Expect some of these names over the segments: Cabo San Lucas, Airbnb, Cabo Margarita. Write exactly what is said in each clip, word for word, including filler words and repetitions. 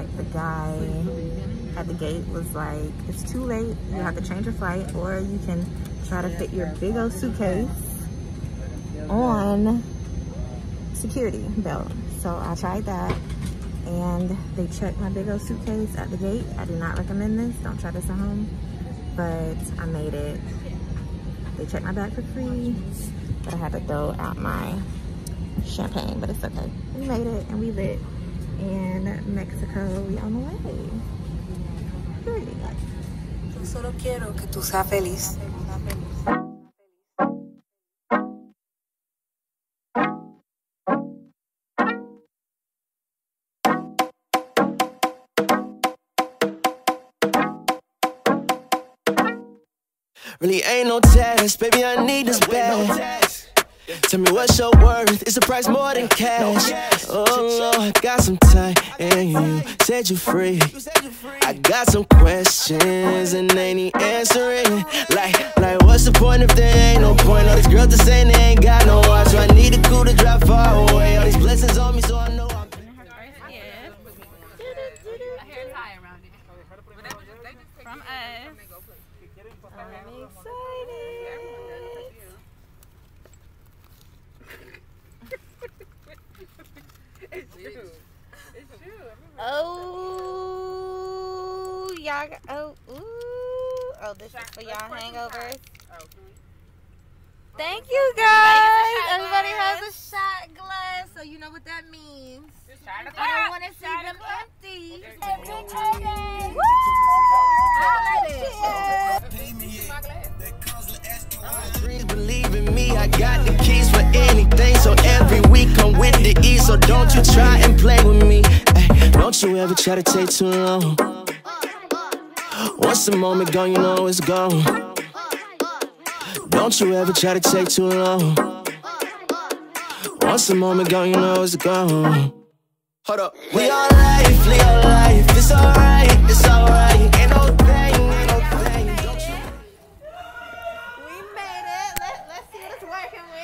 like the guy at the gate was like, it's too late, you have to change your flight, or you can try to fit your big old suitcase on security belt. So I tried that, and they checked my big old suitcase at the gate. I do not recommend this, don't try this at home, but I made it. They checked my bag for free, but I had to throw out my champagne, but it's okay. We made it and we lit. In Mexico, we on the way. Pretty nice. Yo solo quiero que tú seas feliz. Really ain't no test, baby, I need this bag. Tell me what's your worth, it's a price more than cash. Oh Lord, I got some time, and you said you're free. I got some questions, and they need answering. Like, like what's the point if there ain't no point? All these girls just saying they ain't got no watch, so I need a cool to drive far away. All these blessings on me, so I know I'm from us. I'm excited. It's true. It's true. Oh, y'all. Oh, ooh. Oh, this is for y'all hangovers. Thank you, guys. Everybody has a shot glass, so you know what that means. I don't want to see them empty. Please believe in me. I got the keys for anything, so every week I'm with the E. So don't you try and play with me. Ay, don't you ever try to take too long. Once the moment gone, you know it's gone. Don't you ever try to take too long. Once the moment gone, you know it's gone. Hold up. We all life, we all life. It's alright, it's alright. Ain't no thing, ain't no thing. Don't you? We made it. Let, let's see what it's working with.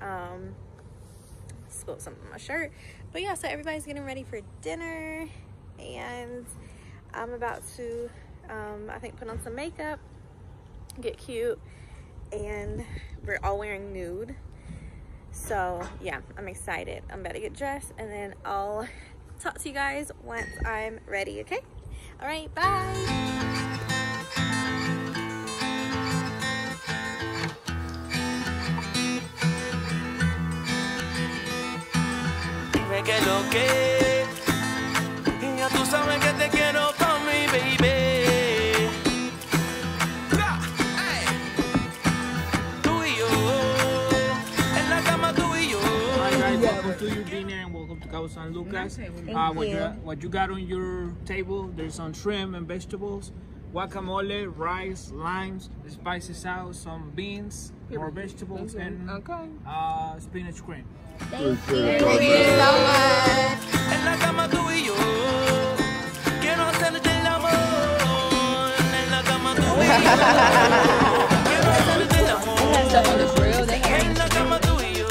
Um, spilled something on my shirt, but yeah, so everybody's getting ready for dinner, and I'm about to um, I think put on some makeup, get cute, and we're all wearing nude. So yeah, I'm excited. I'm about to get dressed, and then I'll talk to you guys once I'm ready. Okay, all right, bye. Que lo que ya tú sabes que te quiero pa' mi baby. Hey. Tú y yo en la cama, tú y yo. Hi guys, welcome to your dinner and welcome to Cabo San Lucas. Uh, what you what you got on your table? There's some shrimp and vegetables, guacamole, rice, limes, spicy sauce, some beans, more vegetables, and okay. uh, spinach cream. Thank, Thank you. you so much. En la cama tú y yo, quiero hacerte el amor. En la cama tú y yo, quiero hacerte el amor. En la cama tú y yo,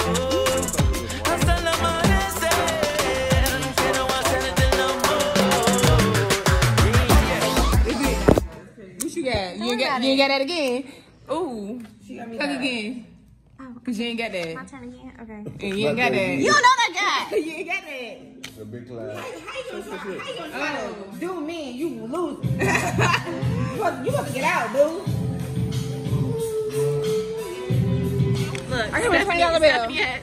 hasta el amanecer, quiero hacerte el amor. What you got? You got? You got that again? Ooh. Cook again. Oh. Cause you ain't got that. My turn again? Okay. And you ain't got that. You don't know that guy. You ain't got that. It's a big class. How, how you gonna try, how you gonna try oh. to do me and you lose? You about to get out, dude. Look, I hear a twenty dollar bill. Stephanie hat.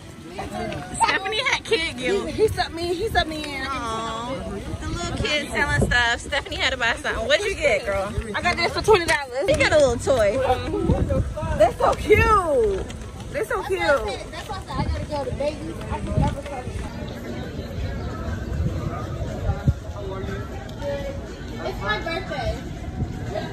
Stephanie hat kid guilt. He sucked me, he sucked me in. Aww. The little kids selling stuff. Stephanie had to buy something. What did you get, girl? I got this for twenty dollars. She got a little toy. Mm-hmm. That's so cute. That's so cute. That's why I gotta go to baby. I can never come. It's my birthday. Let's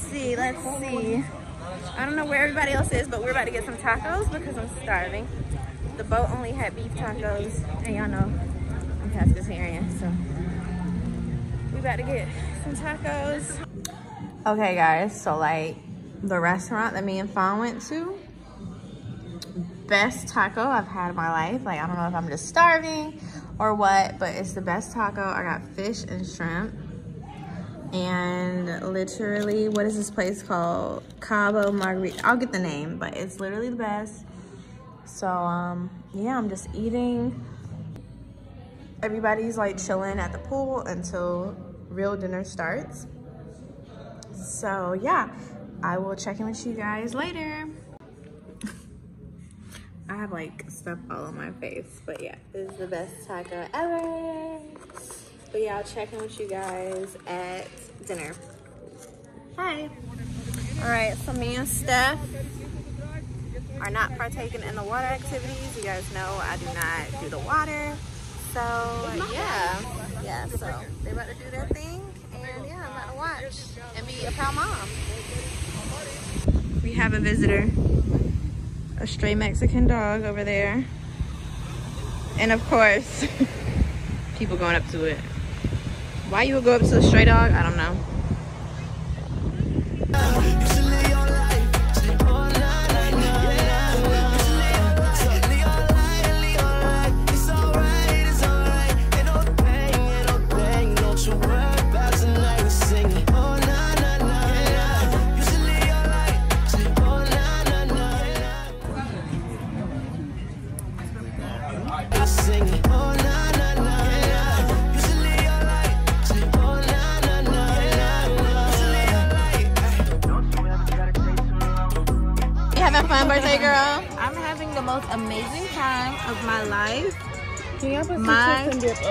see, let's see. I don't know where everybody else is, but we're about to get some tacos because I'm starving. The boat only had beef tacos, and y'all know I'm pescatarian, so we about to get some tacos. Okay, guys, so like the restaurant that me and Fawn went to, best taco I've had in my life. Like, I don't know if I'm just starving or what, but it's the best taco. I got fish and shrimp. And literally, what is this place called? Cabo Margarita. I'll get the name, but it's literally the best. So, um, yeah, I'm just eating. Everybody's like chilling at the pool until real dinner starts. So, yeah, I will check in with you guys later. I have like stuff all on my face, but yeah, this is the best taco ever. But yeah, I'll check in with you guys at dinner. Hi. All right, so me and Steph are not partaking in the water activities. You guys know I do not do the water. So yeah, yeah, so they about to do their thing. And yeah, I'm about to watch and be a proud mom. We have a visitor, a stray Mexican dog over there. And of course, people going up to it. Why you would go up to a stray dog, I don't know.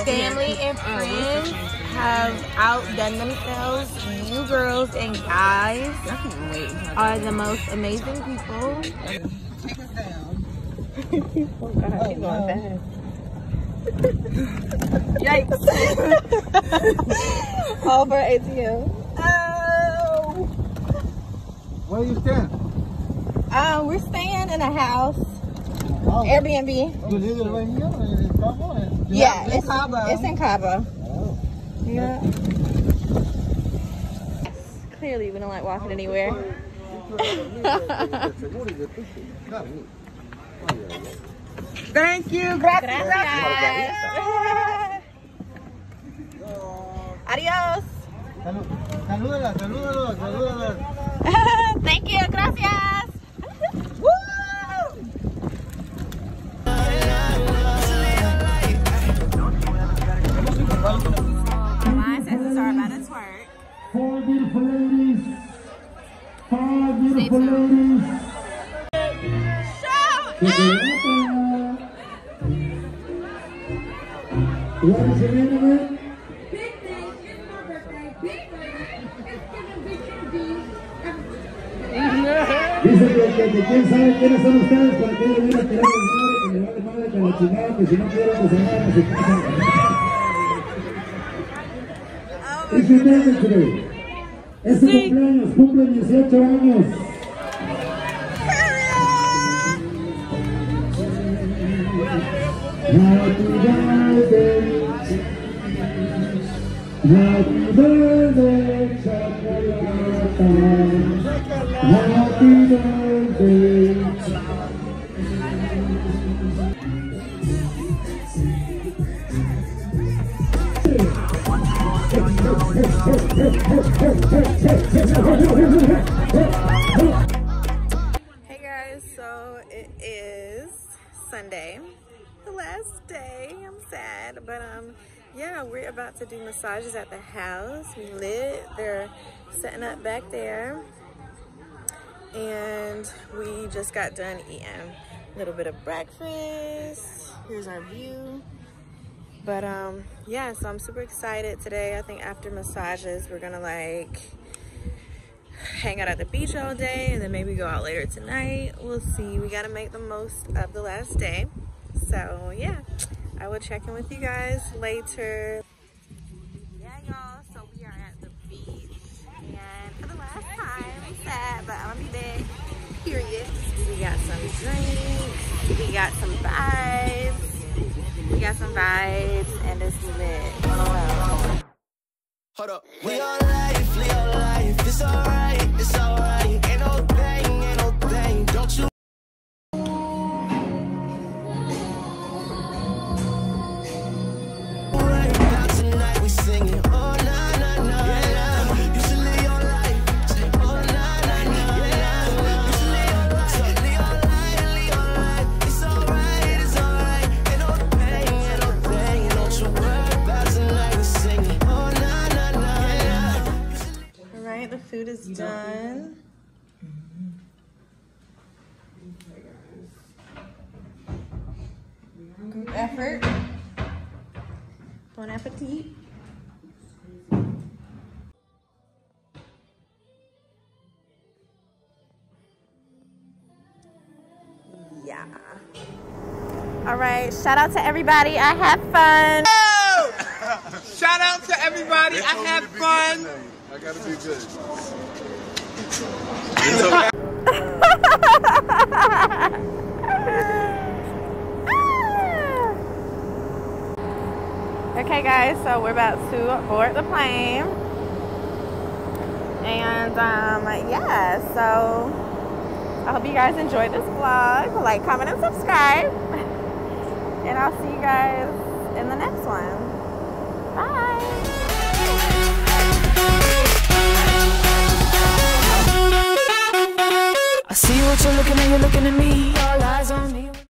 Family and friends have outdone themselves. You girls and guys are the most amazing people. Take us down. Oh God, oh, she's going no. fast. Yikes. Call for A T M. Oh. Where are you staying? Uh, we're staying in a house. Oh. Airbnb. You live right here or in Cabo? Yeah, it's in Cabo. It's in Cabo. Oh. Yeah. Clearly, we don't like walking anywhere. Thank you. Gracias. Gracias. Adios. Salúdala, salúdala, salúdala. Thank you. Gracias. My senses are about to twerk. Four beautiful ladies. Five beautiful ladies. Show up! Ladies and gentlemen. Big day. It's my birthday. Big birthday. It's gonna be Q B. Dicen que, que quién sabe quiénes son ustedes para que yo venga a tirar el madre, que me vale madre con la chingada, que si no quiero que se vaya a su casa. It's your birthday today. Es tu cumpleaños, cumple dieciocho años. Happy birthday. Happy birthday, Chocolata. Happy birthday. Hey, guys, so it is Sunday, the last day. I'm sad, but um, yeah, we're about to do massages at the house. We lit, they're setting up back there, and we just got done eating a little bit of breakfast. Here's our view. But um, yeah, so I'm super excited today. I think after massages, we're gonna like hang out at the beach all day and then maybe go out later tonight. We'll see, we gotta make the most of the last day. So yeah, I will check in with you guys later. Yeah, y'all, so we are at the beach. And for the last time, I'm sad, but I'm gonna be back, period. We got some drinks, we got some vibes. We got some vibes, and this is it. Hold up. We all life, we all life. It's alright, it's alright. Ain't no thing, ain't no thing. Don't you? Right now tonight we singing. Oh na na na na. You should live your life. Oh na na na na. You should live your life. Live your life, live your life. It's alright. The food is done. Group effort. Bon appetit. Yeah. All right. Shout out to everybody. I had fun. Oh! Shout out to everybody. I had fun. I gotta be good. It's okay. Okay, guys, so we're about to board the plane. And, um, yeah, so I hope you guys enjoyed this vlog. Like, comment, and subscribe. And I'll see you guys in the next one. Bye. See what you're looking at, you're looking at me.